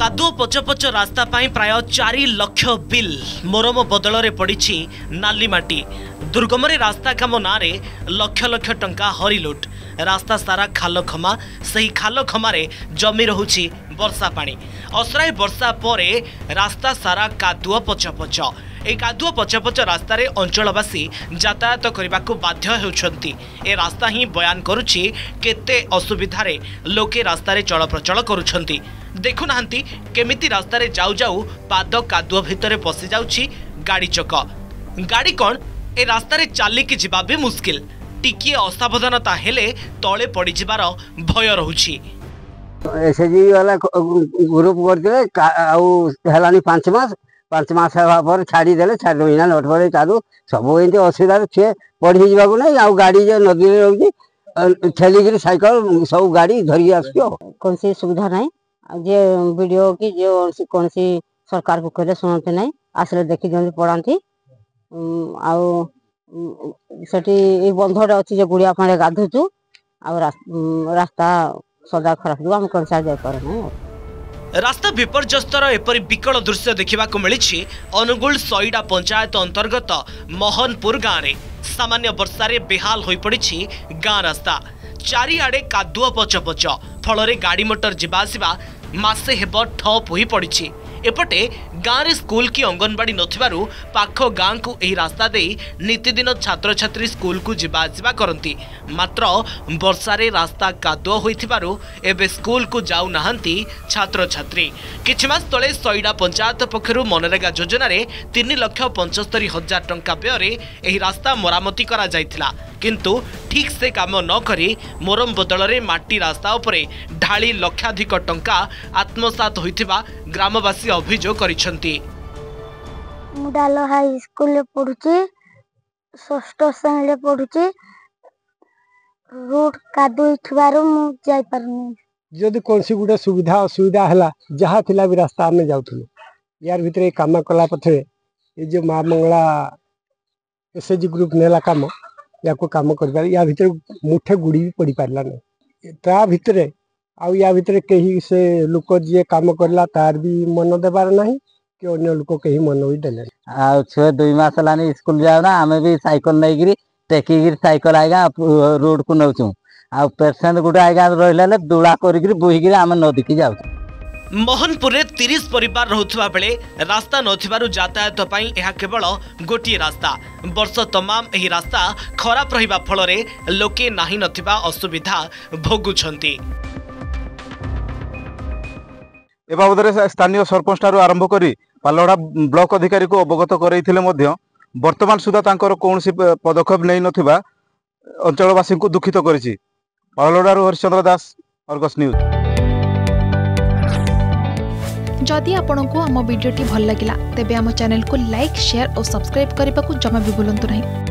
कादुओ पचपच रास्ता प्राय 4 लाख बिल मोरम बदल में पड़ी नाली माटी। दुर्गमरे रास्ता कम ना लक्ष लक्ष टंका हरिलुट। रास्ता सारा खाल खमा, सही खाल खमारे जमी रहुछि वर्षा पानी। असराय वर्षा पर रास्ता सारा कादुओ पचपच। ए कादुओ पचपच रास्तार अंचलवासी यातायात करने बाध्य होउछंती। ए रास्ता ही बयान करुछि केते असुविधारे लोके रास्तार चलप्रचल करुछंती। देखुनाहंती केमिति रास्तार जाऊ जाऊ पाद कादुओ भितरे पसि जाउछि गाड़ी चक। गाड़ी कौन ए रास्तार चलिकी जीवा भी मुश्किल। टिकिए असावधानता हेले तले पड़ी जीवार भय रहुछि। एसएजी वाला ग्रुप करथिले आउ हेलानी 5 मास हेबा पर छाड़ी देले। छाड़ो इना नोट पड़े कादु सब एंते असुविधा छे पड़ी जीवाको नै। आउ गाड़ी जे नदी रे रहउछि छेली गिरी साइकल सब गाड़ी धरि आछियो। कोनसी सुविधा नै। जे वीडियो की जे कोनसी सरकार को कहले सुनते नै। आसले देखि जंदी पड़ांती। आउ बंधटा अच्छी जो गुड़िया पाने गाधुचु रास्ता सदा खराब जो आम कंसा जाय पारना। रास्ता विपर्यस्तर एपरी विकल दृश्य देखा मिली अनुगुल सईडा पंचायत अंतर्गत मोहनपुर गाँव में। सामान्य वर्षारे बेहाल हो पड़ी गाँ रास्ता। चारिआड़े कादुओ पचपच फल गाड़ी मोटर जावासवा मसे हेब ठप हो पड़ी। एपटे गाँव में स्कूल की अंगनवाड़ी नथिबारु पाखो गाँव को यही रास्ता दे नितिदिन छात्र छात्री स्कूल को जिबा आसिबा करती। मात्र वर्षारे रास्ता कादुओ होइथिबारु एबे स्कूल को जाऊ नाहंती छात्र छात्री। किछि मास तले सईडा पंचायत पक्षरु मनरेगा योजना 3,75,000 टंका व्यय एही रास्ता मरामती करा जायथिला। किंतु ठीक से काम न करी मोरम बदल में माटी रास्ता उपरे ढाली लक्षाधिक टंका आत्मसात होइथिबा ग्रामवासी अभियोग करिसंती। मुडालो हाई स्कूल ले पढुची, 6th श्रेणी ले पढुची। रोड कादुई थवारो मु जाय परनी। जदी कोनसी गुडा सुविधा असुविधा हला जहा थिला भी रास्ता आमे जाउथुल। यार भितरे काम कला पथे ए जे मां मंगला एसएजी ग्रुप नेला काम या को काम कर या भितर मुठे गुड़ी भी पड़ी पारला ना। ता भितर आउ या भितर कहीं से लोक जे काम करला तार भी मन देबार ना कि अन्य लोक कहीं मन भी देले। आ छे 2 मास लानी स्कूल जाओ ना हमें भी साइकिल नै गिरी टेकी गिरी साइकिल आइगा रोड को नउचू। आ पेशेंट गुडा आइगा रहले दुला करी गिरी बुही गिरी हम नदी के जाऊ। मोहनपुर में 30 परिवार रहुथुवा बेले रास्ता नथिबारु यातायात पाई यह केवल गोटी रास्ता। वर्ष तमाम यही रास्ता खराब रहिबा फलरे लोके नाही नथिबा असुविधा भोगुछंती। ए बाबदरे स्थानीय सरपंच थारु आरंभ करी पालड़ा ब्लॉक अधिकारी को अवगत करैथिले मध्य वर्तमान सुधा तांकर कोनसी पदक्षेप नै नथिबा अंचलवासी को दुखित करिछि। पालड़ारु हरिचंद्र दास, अर्गस न्यूज। जदि आपंक आम भिड्टे भल लगा तेब आम चैनल को लाइक, शेयर और सब्सक्राइब करने को जमा भी भूलु नहीं।